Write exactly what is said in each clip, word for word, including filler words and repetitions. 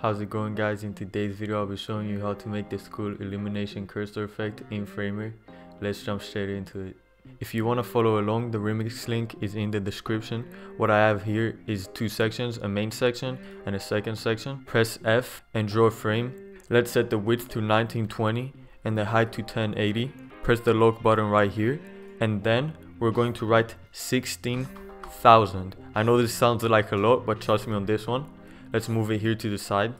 How's it going, guys? In today's video I'll be showing you how to make this cool illumination cursor effect in Framer. Let's jump straight into it. If you want to follow along, the remix link is in the description. What I have here is two sections, a main section and a second section. Press F and draw a frame. Let's set the width to nineteen twenty and the height to ten eighty. Press the lock button right here and then we're going to write sixteen thousand. I know this sounds like a lot, but trust me on this one. Let's move it here to the side.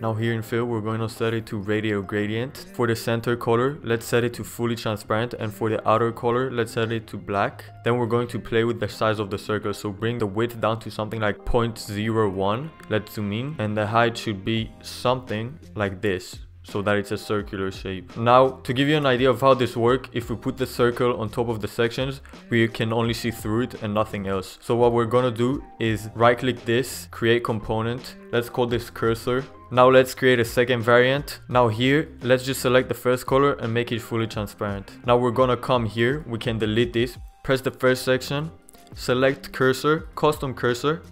Now here in fill, we're going to set it to radial gradient. For the center color, let's set it to fully transparent, and for the outer color, let's set it to black. Then we're going to play with the size of the circle, so bring the width down to something like zero point zero one. Let's zoom in, and the height should be something like this, so that it's a circular shape. Now, to give you an idea of how this works, if we put the circle on top of the sections, we can only see through it and nothing else. So what we're gonna do is right click this, create component, let's call this cursor. Now let's create a second variant. Now here, let's just select the first color and make it fully transparent. Now we're gonna come here, we can delete this, press the first section, select cursor, custom cursor,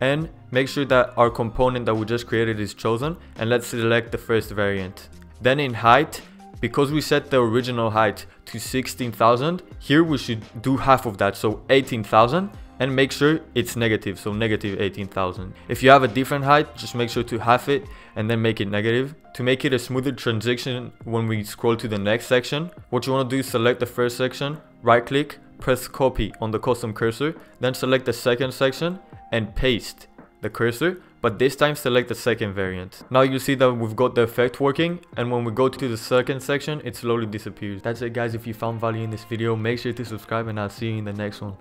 and make sure that our component that we just created is chosen, and let's select the first variant. Then in height, because we set the original height to sixteen thousand, here we should do half of that, so eighteen thousand, and make sure it's negative, so negative eighteen thousand. If you have a different height, just make sure to half it and then make it negative. To make it a smoother transition when we scroll to the next section, what you want to do is select the first section, right click, press copy on the custom cursor, then select the second section and paste the cursor, but this time select the second variant. Now you see that we've got the effect working, and when we go to the second section, it slowly disappears. That's it, guys. If you found value in this video, make sure to subscribe, and I'll see you in the next one.